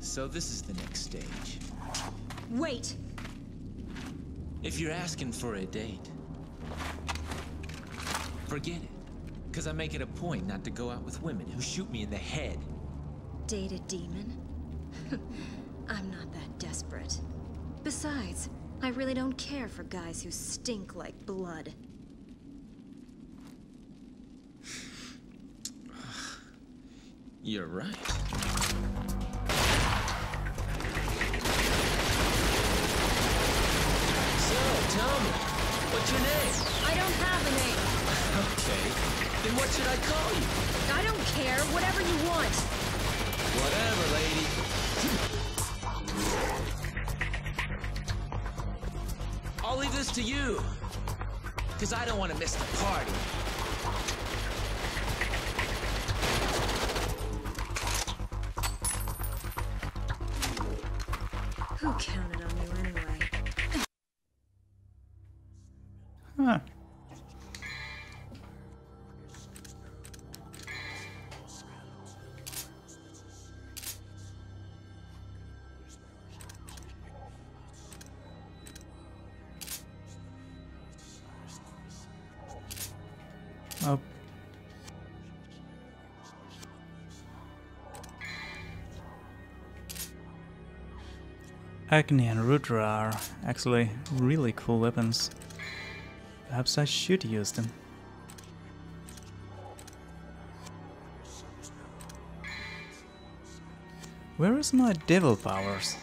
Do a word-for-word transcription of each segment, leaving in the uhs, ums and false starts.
So this is the next stage. Wait! If you're asking for a date, forget it. Because I make it a point not to go out with women who shoot me in the head. Date a demon? I'm not that desperate. Besides, I really don't care for guys who stink like blood. You're right. Tell me, what's your name? I don't have a name. Okay, then what should I call you? I don't care, whatever you want. Whatever, lady. I'll leave this to you, because I don't want to miss the party. Who counted on you anyway? Ah. Up. Agni and Rudra are actually really cool weapons. Perhaps I should use them. Where is my devil powers?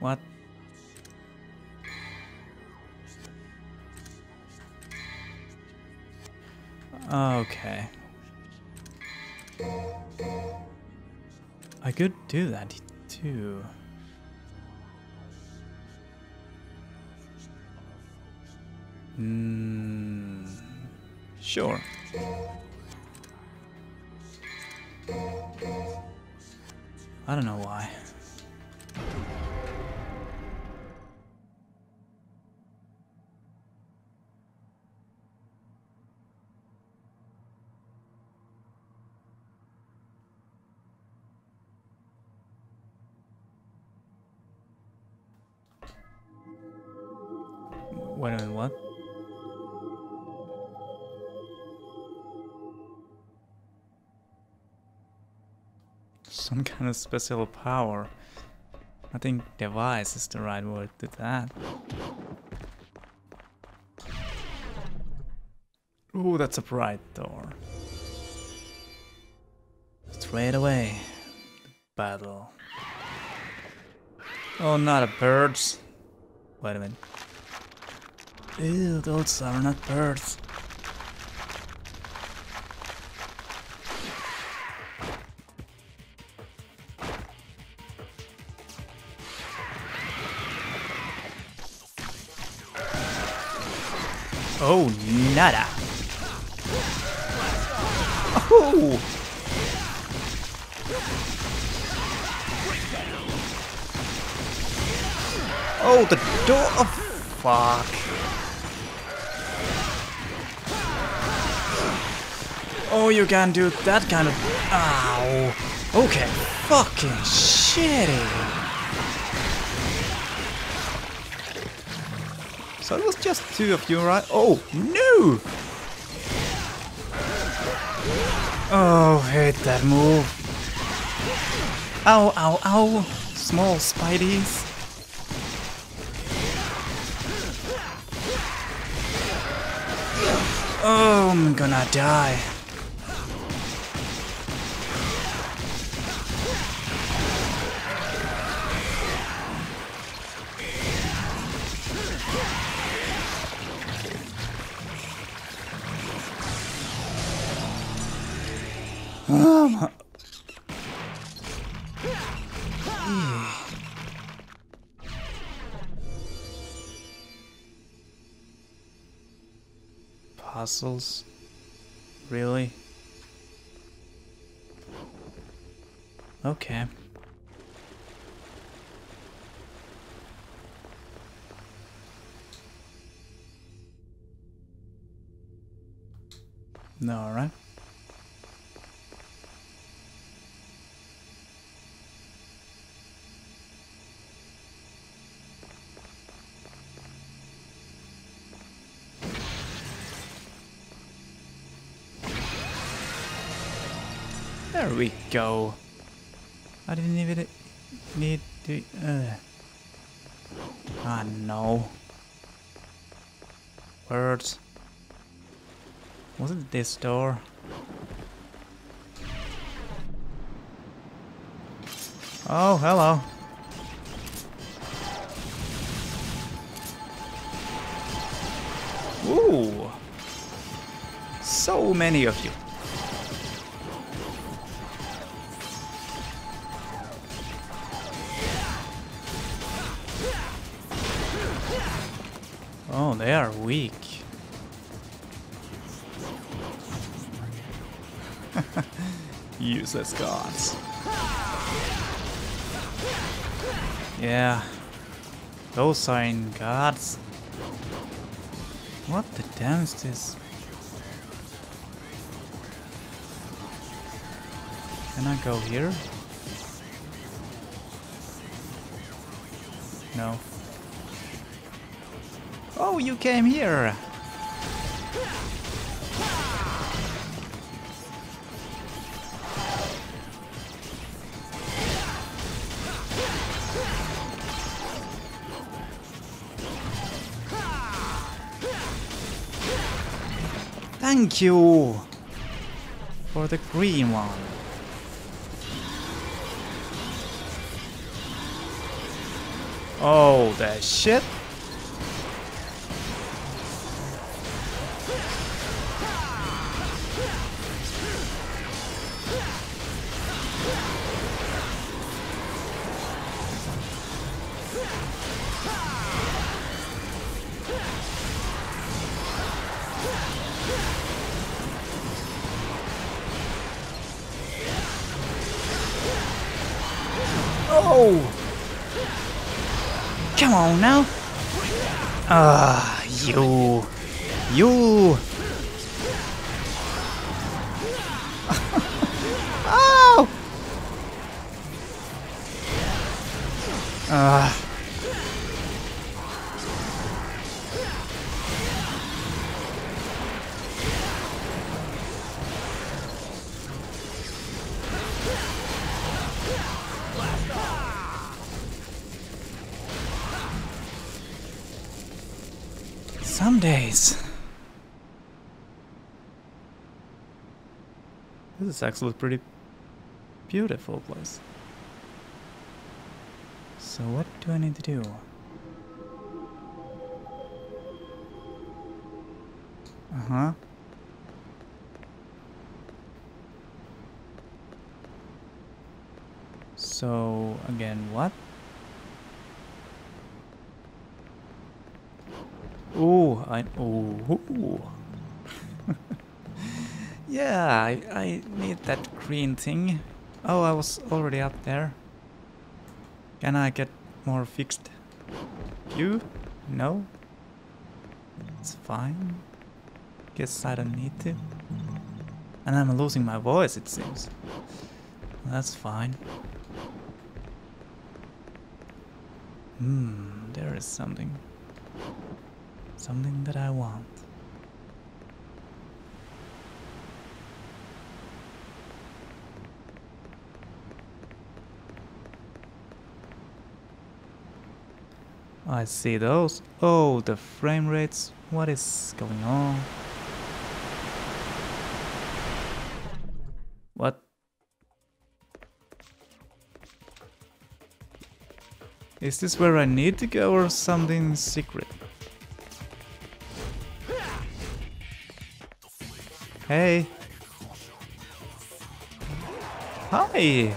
What? Okay. I could do that too. Hmm. Sure. I don't know why. Wait a minute, what? Some kind of special power. I think device is the right word to that. Ooh, that's a bright door. Straight away. The battle. Oh, not a birds. Wait a minute. Ew, those are not birds. Oh, nada. Oh. Oh, the door. Oh, fuck. Oh, you can do that kind of. Ow. Okay. Fucking shitty. So it was just two of you, right? Oh, no! Oh, hate that move. Ow, ow, ow. Small spideys. Oh, I'm gonna die. Um, yeah. Puzzles? Really? Okay. No, alright. There we go. I didn't even need to... Uh. Ah, no. Birds. Wasn't this door? Oh, hello. Ooh. So many of you. Oh, they are weak. Useless gods. Yeah. Those are in gods. What the damn is this? Can I go here? No. Oh, you came here! Thank you for the green one. Oh, that shit. Come on now. Ah, you. You. Oh. Ah. Some days. This is actually a pretty beautiful place. So what do I need to do? Uh-huh. So again, what? Ooh, I ooh, ooh. Yeah, I, I need that green thing. Oh, I was already up there. Can I get more fixed? You? No? It's fine. Guess I don't need to. And I'm losing my voice, it seems. That's fine. Hmm, there is something. Something that I want. I see those. Oh, the frame rates. What is going on? What? Is this where I need to go or something secret? Hey! Hi! Oh,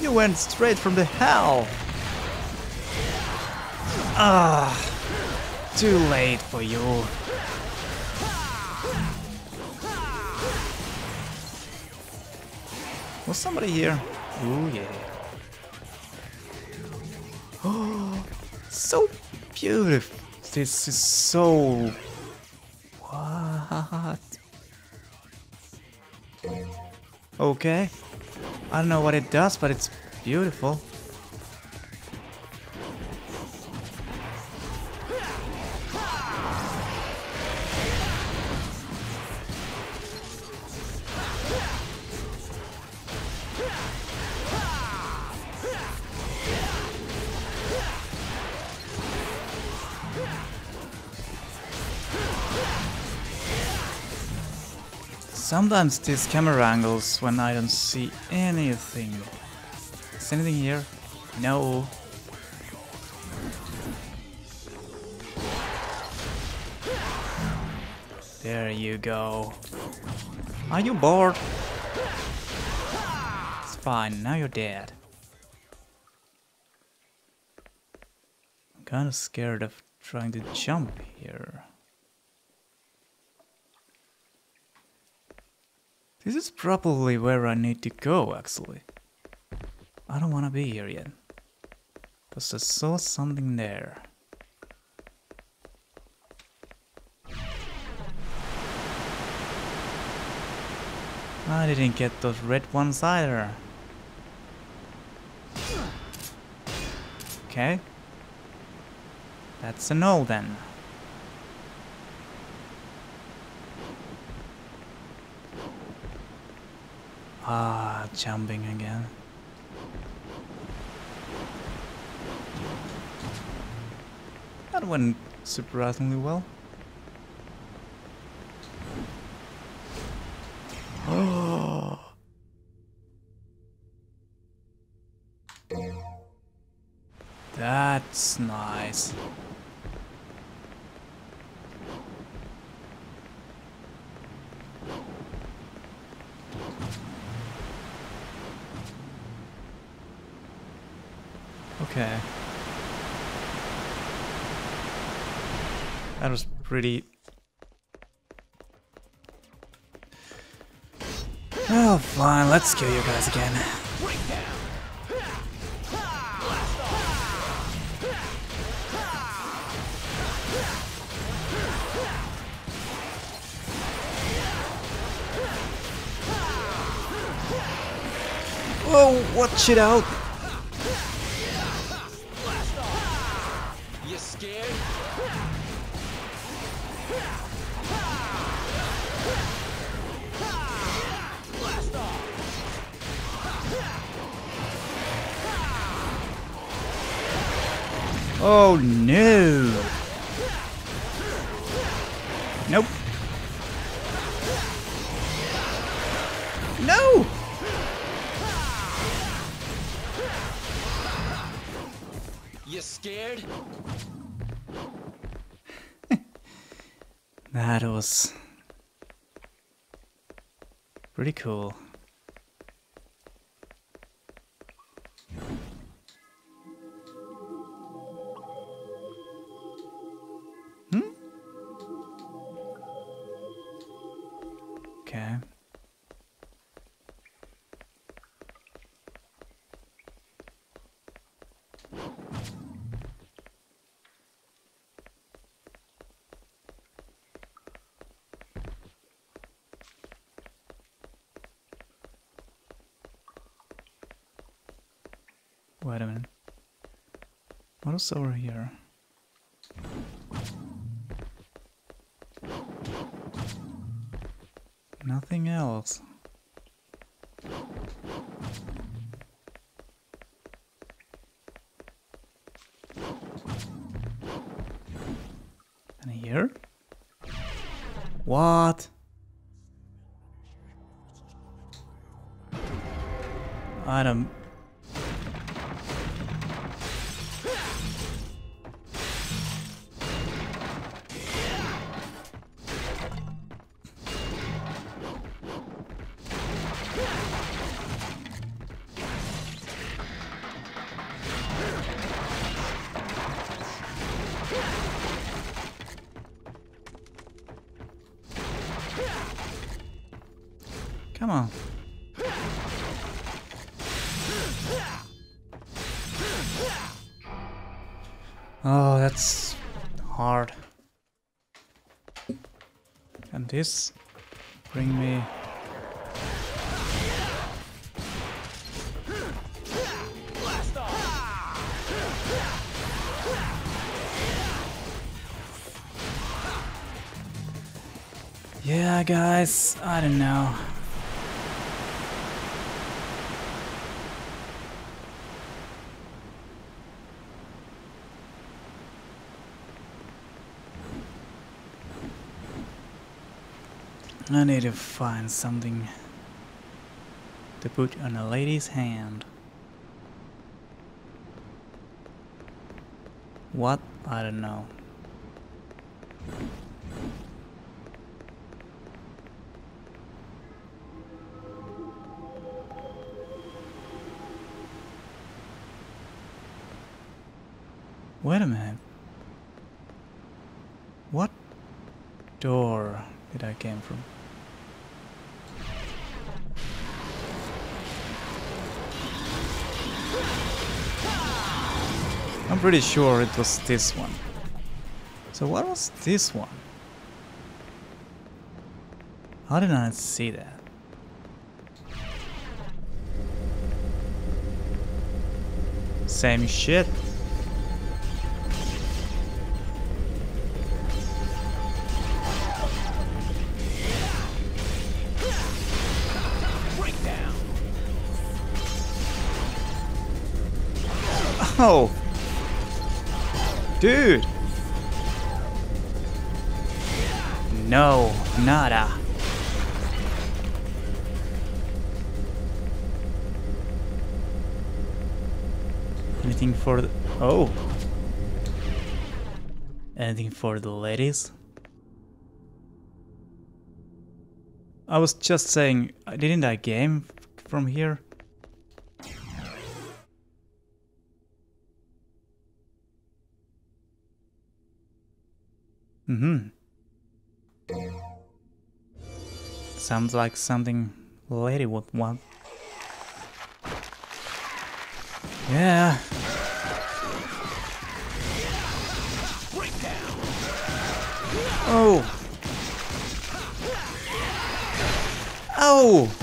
you went straight from the hell! Ah! Too late for you. Was somebody here? Ooh, yeah. Oh, so beautiful. This is so... What? ha. Okay. I don't know what it does, but it's beautiful. Sometimes these camera angles when I don't see anything. Is anything here? No. There you go. Are you bored? It's fine, now you're dead. I'm kinda scared of trying to jump here. This is probably where I need to go, actually. I don't want to be here yet. Because I saw something there. I didn't get those red ones either. Okay. That's a no then. Ah, jumping again. That went surprisingly well. Oh. That's nice. Okay. That was pretty... Oh, fine, let's kill you guys again. Whoa, watch it out! Oh no! Nope. No! You scared? That was pretty cool. Wait a minute. What is over here? Nothing else. And here? What? I don't... Come on. Oh, that's hard. And and this bring me yeah guys, I don't know. I need to find something to put on a lady's hand. What? I don't know. Wait a minute. What door did I come from? I'm pretty sure it was this one. So what was this one? How did I not see that? Same shit. Breakdown. Oh. Dude! No, nada. Anything for the... Oh! Anything for the ladies? I was just saying, didn't I game from here? Mm-hmm. Sounds like something lady would want. Yeah. Oh. Oh.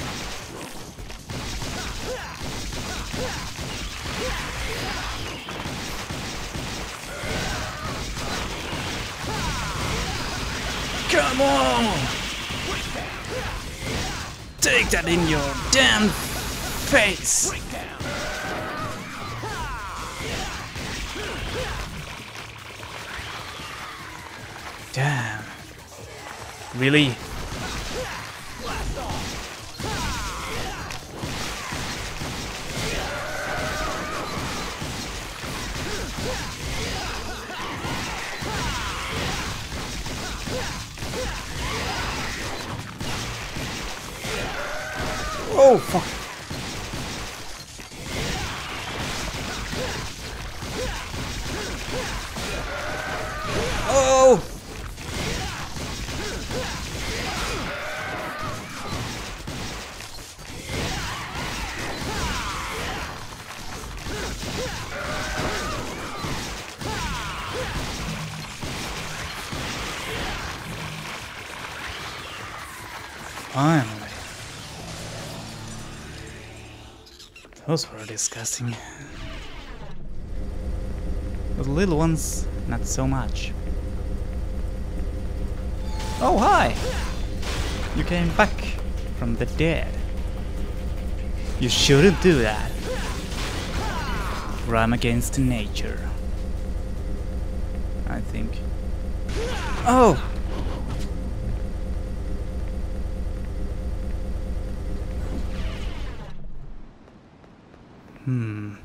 Come on! Take that in your damn face! Damn. Really? Oh fuck! Oh! Fine. Those were disgusting. The little ones, not so much. Oh, hi! You came back from the dead. You shouldn't do that. Crime against nature. I think. Oh! Hmm.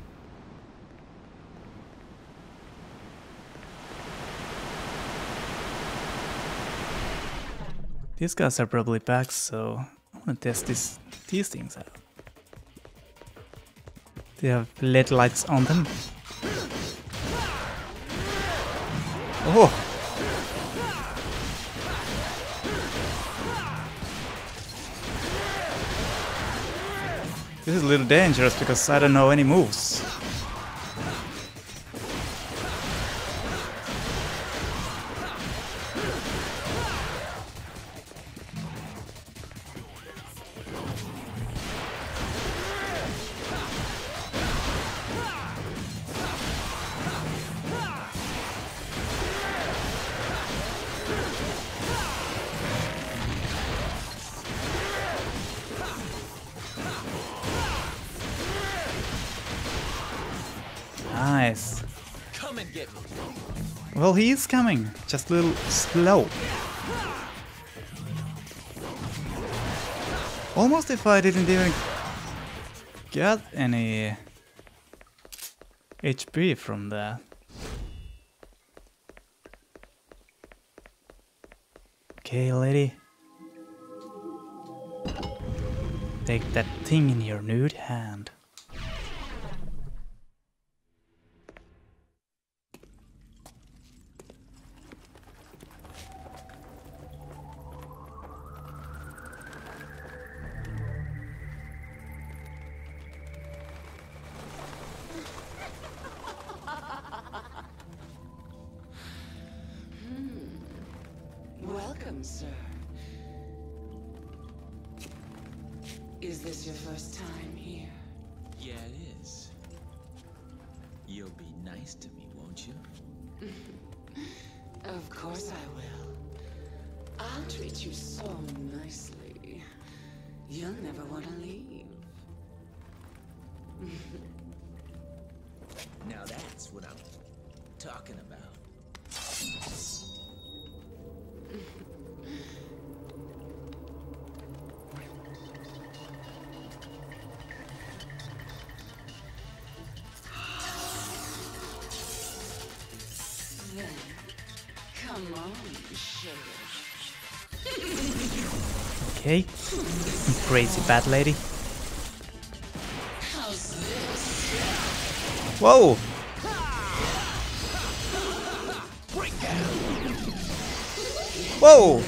These guys are probably back, so I wanna test this, these things out. They have L E D lights on them. Oh! This is a little dangerous because I don't know any moves. Well, he is coming, just a little slow. Almost if I didn't even get any H P from that. Okay, lady. Take that thing in your nude hand. Is this your first time here? Yeah, it is. You'll be nice to me, won't you? Of course I will. I'll treat you so nicely. You'll never want to leave. Now that's what I'm talking about. Okay, crazy bad lady. Whoa! Whoa!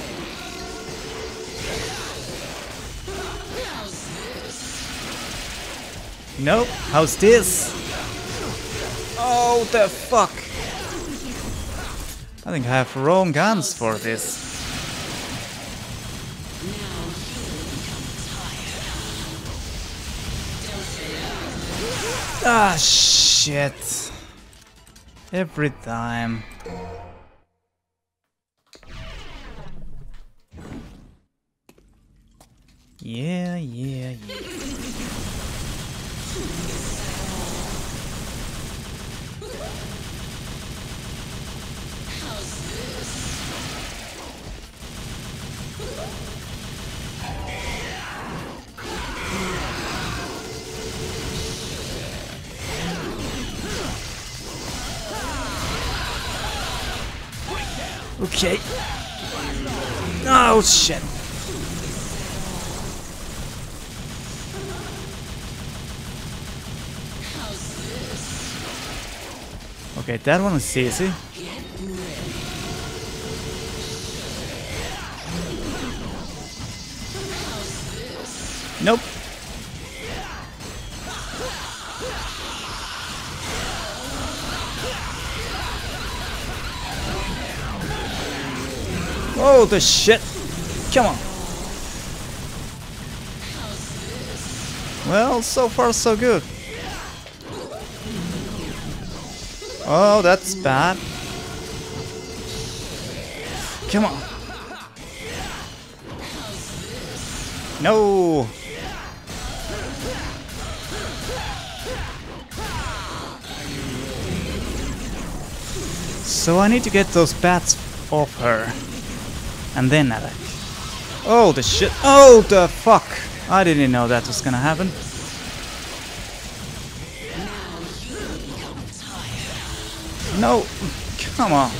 No, how's this? Oh, the fuck! I think I have wrong guns for this. Ah, shit. Every time. Yeah, yeah, yeah. Okay. Oh shit. Okay, that one is easy. Nope. Oh, the shit! Come on! Well, so far so good. Oh, that's bad. Come on! No! So I need to get those bats off her. And then attack. Oh the shit. Oh the fuck. I didn't know that was gonna happen. No. Come on.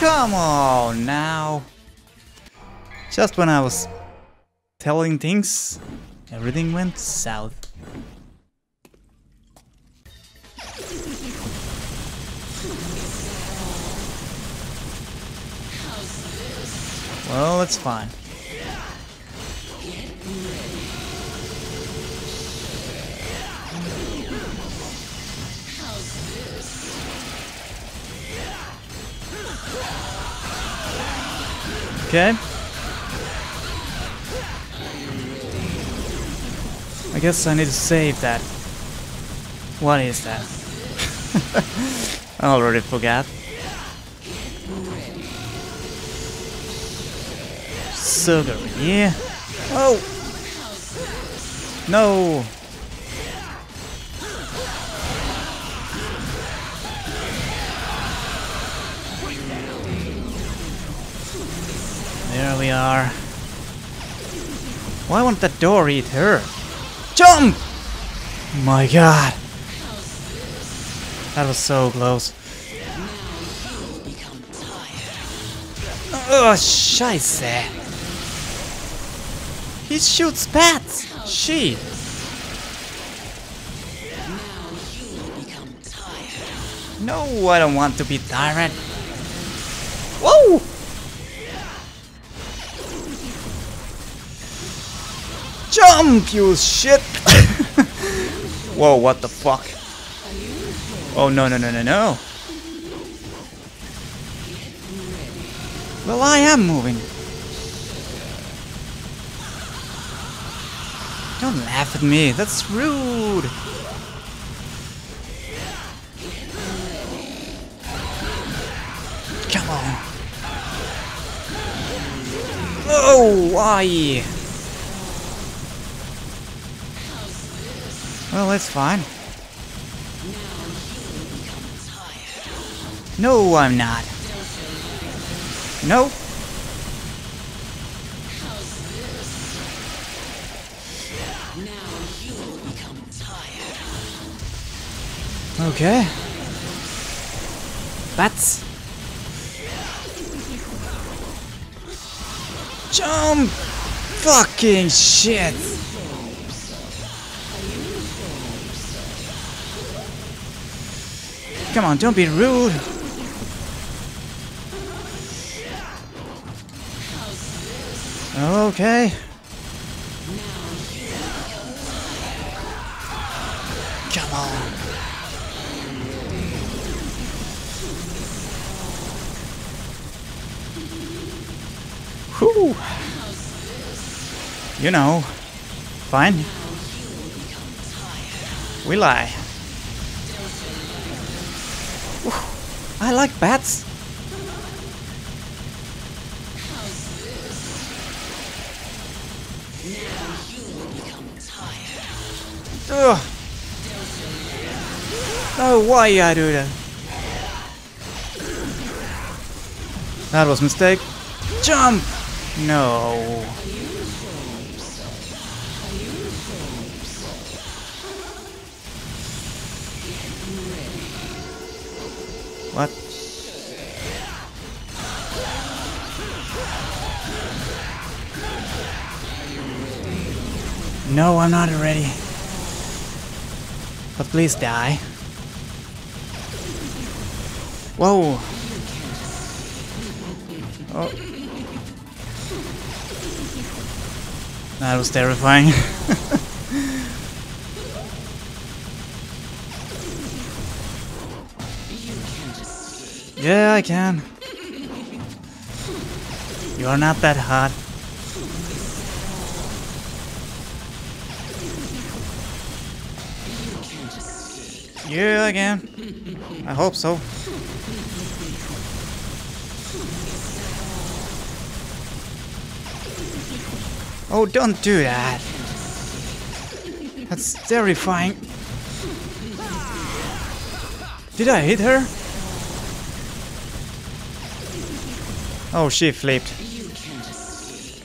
Come on now. Just when I was telling things, everything went south. Well, that's fine. Okay. I guess I need to save that. What is that? I already forgot. Sugar, yeah. Oh! No! There we are. Why won't that door eat her? Jump! My god. That was so close. Oh, scheiße. He shoots bats. She. No, I don't want to be tyrant. Whoa! Jump, you shit! Whoa, what the fuck? Oh, no, no, no, no, no. Well, I am moving. Don't laugh at me, that's rude. Come on. Oh, why? Well, that's fine. No, I'm not. No. Okay. Bats. Jump! Fucking shit! Come on, don't be rude. Okay. Come on. Whew. You know, fine. We lie. I like bats. Ugh. Oh, why I do that? That was a mistake. Jump! No. What? No, I'm not ready. But please die. Whoa. Oh. That was terrifying. Yeah, I can. You are not that hot. Yeah, I can. I hope so. Oh, don't do that. That's terrifying. Did I hit her? Oh, she flipped.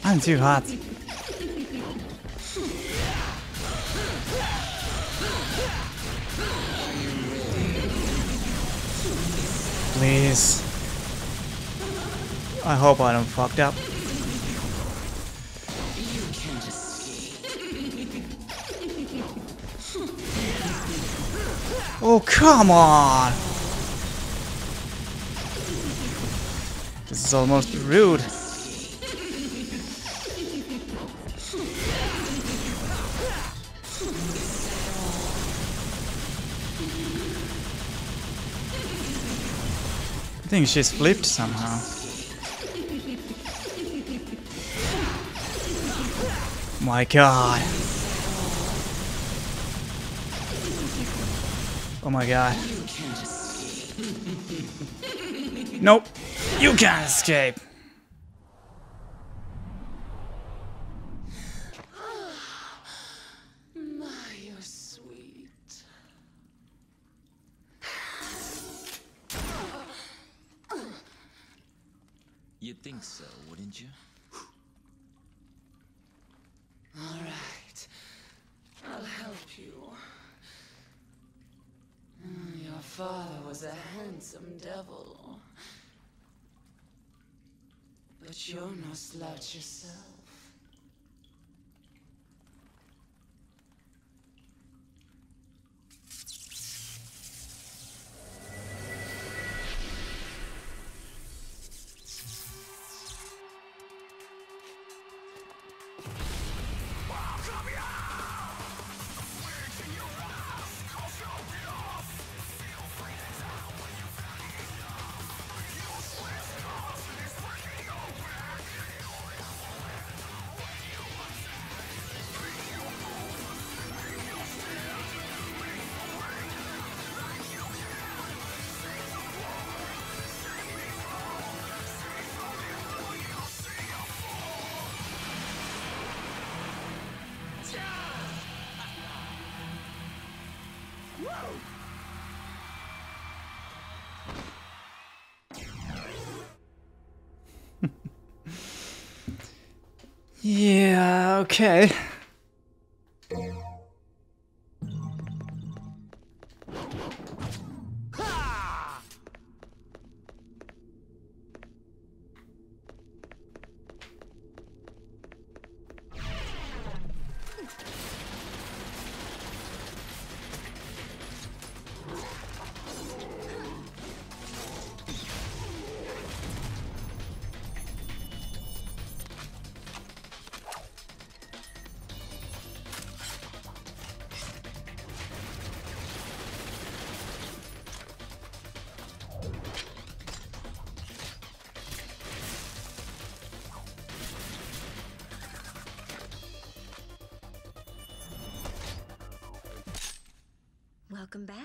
I'm too hot. Please. I hope I don't fucked up. Oh, come on! This is almost rude. I think she's flipped somehow. My god. Oh my god. Nope. You can't escape. My, you're sweet. You think so, wouldn't you? father was a handsome devil. But you're no slouch yourself. Yeah, okay. Welcome back.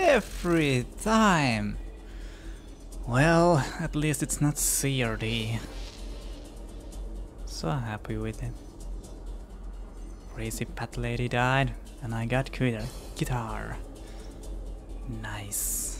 Every time. Well, at least it's not C R D. So happy with it. Crazy pet lady died, and I got guitar. Guitar. Nice.